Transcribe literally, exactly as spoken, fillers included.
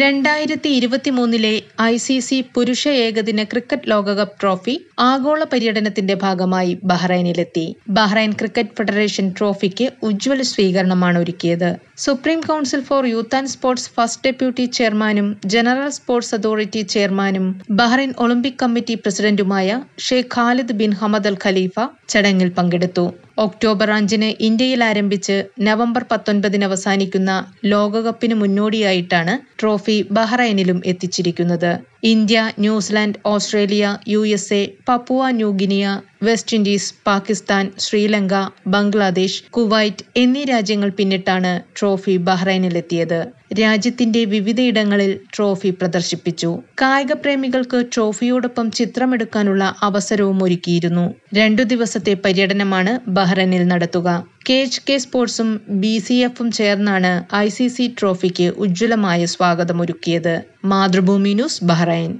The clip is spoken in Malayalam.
രണ്ടായിരത്തി ഇരുപത്തിമൂന്നിലെ ഐ സി സി പുരുഷ ഏകദിന ക്രിക്കറ്റ് ലോകകപ്പ് ട്രോഫി ആഗോള പര്യടനത്തിന്റെ ഭാഗമായി ബഹ്റൈനിലെത്തി. ബഹ്റൈൻ ക്രിക്കറ്റ് ഫെഡറേഷൻ ട്രോഫിക്ക് ഉജ്ജ്വല സ്വീകരണമാണ് ഒരുക്കിയത്. Supreme council for youth and sports first deputy ചെയർമാനും ജനറൽ സ്പോർട്സ് അതോറിറ്റി ചെയർമാനും ബഹ്റൈൻ ഒളിമ്പിക് കമ്മിറ്റി പ്രസിഡന്റുമായ Sheikh Khalid bin Hamad Al Khalifa ചടങ്ങിൽ പങ്കെടുത്തു. ഒക്ടോബർ അഞ്ചിന് ഇന്ത്യയിൽ ആരംഭിച്ച് നവംബർ പത്തൊൻപതിന് അവസാനിക്കുന്ന ലോകകപ്പിന് മുന്നോടിയായിട്ടാണ് ട്രോഫി ബഹ്റൈനിലും എത്തിച്ചിരിക്കുന്നത്. India, New Zealand, Australia, U S A, Papua New Guinea, West Indies, Pakistan, Sri Lanka, Bangladesh, Kuwait എന്നീ രാജ്യങ്ങൾ പിന്നിട്ടാണ് ട്രോഫി ബഹ്റൈനിലെത്തിയത്. രാജ്യത്തിന്റെ വിവിധയിടങ്ങളിൽ ട്രോഫി പ്രദർശിപ്പിച്ചു. കായിക പ്രേമികൾക്ക് ട്രോഫിയോടൊപ്പം ചിത്രമെടുക്കാനുള്ള അവസരവും ഒരുക്കിയിരുന്നു. രണ്ടു ദിവസത്തെ പര്യടനമാണ് ബഹ്റൈനിൽ നടത്തുക. കെ എച്ച് കെ സ്പോർട്സും ബി സി എഫും ചേർന്നാണ് ഐ സി സി ട്രോഫിക്ക് ഉജ്ജ്വലമായ സ്വാഗതമൊരുക്കിയത്. Mathrubhumi news, Bahrain.